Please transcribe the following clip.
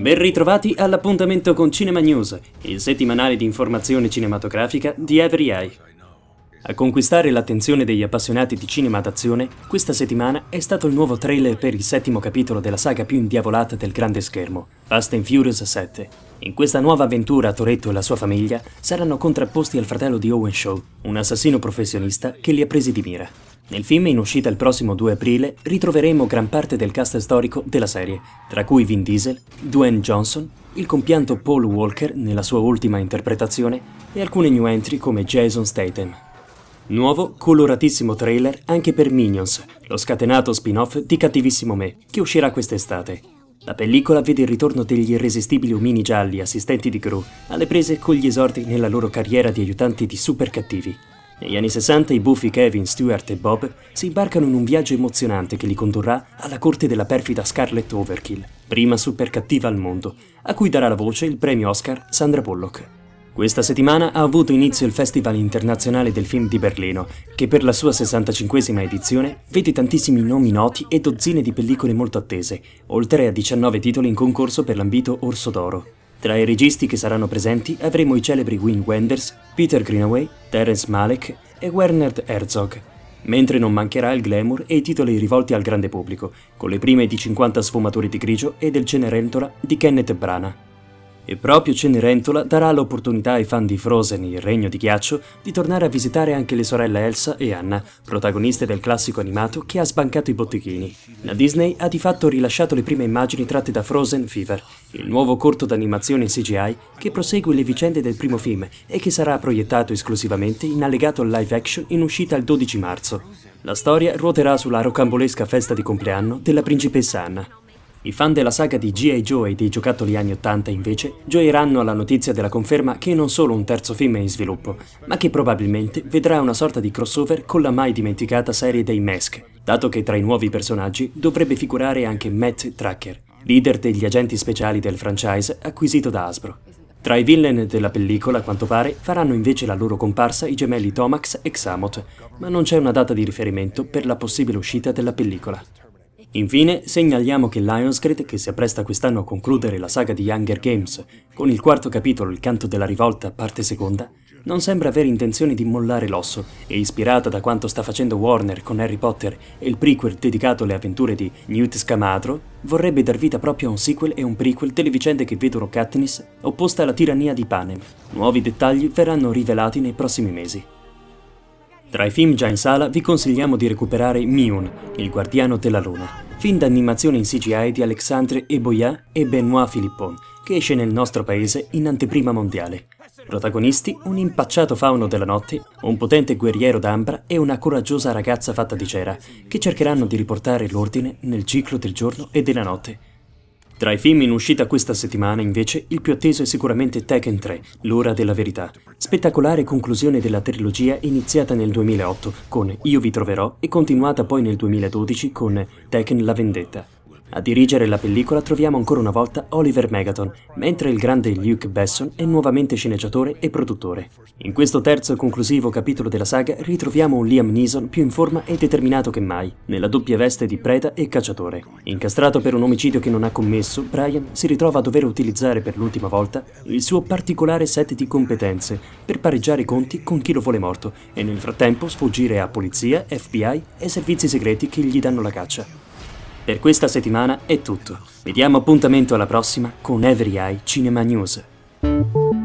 Ben ritrovati all'appuntamento con Cinema News, il settimanale di informazione cinematografica di Everyeye. A conquistare l'attenzione degli appassionati di cinema d'azione, questa settimana è stato il nuovo trailer per il settimo capitolo della saga più indiavolata del grande schermo, Fast and Furious 7. In questa nuova avventura Toretto e la sua famiglia saranno contrapposti al fratello di Owen Shaw, un assassino professionista che li ha presi di mira. Nel film, in uscita il prossimo 2 aprile, ritroveremo gran parte del cast storico della serie, tra cui Vin Diesel, Dwayne Johnson, il compianto Paul Walker nella sua ultima interpretazione e alcune new entry come Jason Statham. Nuovo, coloratissimo trailer anche per Minions, lo scatenato spin-off di Cattivissimo Me, che uscirà quest'estate. La pellicola vede il ritorno degli irresistibili omini gialli assistenti di Gru, alle prese con gli esordi nella loro carriera di aiutanti di super cattivi. Negli anni 60 i buffi Kevin, Stewart e Bob si imbarcano in un viaggio emozionante che li condurrà alla corte della perfida Scarlett Overkill, prima super cattiva al mondo, a cui darà la voce il premio Oscar Sandra Bullock. Questa settimana ha avuto inizio il Festival Internazionale del Film di Berlino, che per la sua 65ª edizione vede tantissimi nomi noti e dozzine di pellicole molto attese, oltre a 19 titoli in concorso per l'ambito Orso d'Oro. Tra i registi che saranno presenti avremo i celebri Wim Wenders, Peter Greenaway, Terrence Malick e Werner Herzog, mentre non mancherà il glamour e i titoli rivolti al grande pubblico, con le prime di 50 sfumature di grigio e del Cenerentola di Kenneth Branagh. E proprio Cenerentola darà l'opportunità ai fan di Frozen, Il Regno di Ghiaccio, di tornare a visitare anche le sorelle Elsa e Anna, protagoniste del classico animato che ha sbancato i botteghini. La Disney ha di fatto rilasciato le prime immagini tratte da Frozen Fever, il nuovo corto d'animazione in CGI che prosegue le vicende del primo film e che sarà proiettato esclusivamente in allegato live action in uscita il 12 marzo. La storia ruoterà sulla rocambolesca festa di compleanno della principessa Anna. I fan della saga di G.I. Joe e dei giocattoli anni 80 invece gioiranno alla notizia della conferma che non solo un terzo film è in sviluppo, ma che probabilmente vedrà una sorta di crossover con la mai dimenticata serie dei Mask, dato che tra i nuovi personaggi dovrebbe figurare anche Matt Tracker, leader degli agenti speciali del franchise acquisito da Hasbro. Tra i villain della pellicola, a quanto pare, faranno invece la loro comparsa i gemelli Tomax e Xamot, ma non c'è una data di riferimento per la possibile uscita della pellicola. Infine, segnaliamo che Lionsgate, che si appresta quest'anno a concludere la saga di Hunger Games con il quarto capitolo Il Canto della Rivolta, parte seconda, non sembra avere intenzione di mollare l'osso e, ispirata da quanto sta facendo Warner con Harry Potter e il prequel dedicato alle avventure di Newt Scamander, vorrebbe dar vita proprio a un sequel e un prequel delle vicende che vedono Katniss opposta alla tirannia di Panem. Nuovi dettagli verranno rivelati nei prossimi mesi. Tra i film già in sala vi consigliamo di recuperare Minions, Il Guardiano della Luna, film d'animazione in CGI di Alexandre Eboyat e Benoît Philippon, che esce nel nostro paese in anteprima mondiale. Protagonisti un impacciato fauno della notte, un potente guerriero d'ambra e una coraggiosa ragazza fatta di cera, che cercheranno di riportare l'ordine nel ciclo del giorno e della notte. Tra i film in uscita questa settimana, invece, il più atteso è sicuramente Tekken 3, L'Ora della Verità, spettacolare conclusione della trilogia iniziata nel 2008 con Io vi troverò e continuata poi nel 2012 con Tekken la vendetta. A dirigere la pellicola troviamo ancora una volta Oliver Megaton, mentre il grande Luc Besson è nuovamente sceneggiatore e produttore. In questo terzo e conclusivo capitolo della saga ritroviamo un Liam Neeson più in forma e determinato che mai, nella doppia veste di preda e cacciatore. Incastrato per un omicidio che non ha commesso, Brian si ritrova a dover utilizzare per l'ultima volta il suo particolare set di competenze per pareggiare i conti con chi lo vuole morto e nel frattempo sfuggire a polizia, FBI e servizi segreti che gli danno la caccia. Per questa settimana è tutto. Vediamo appuntamento alla prossima con Everyeye Cinema News.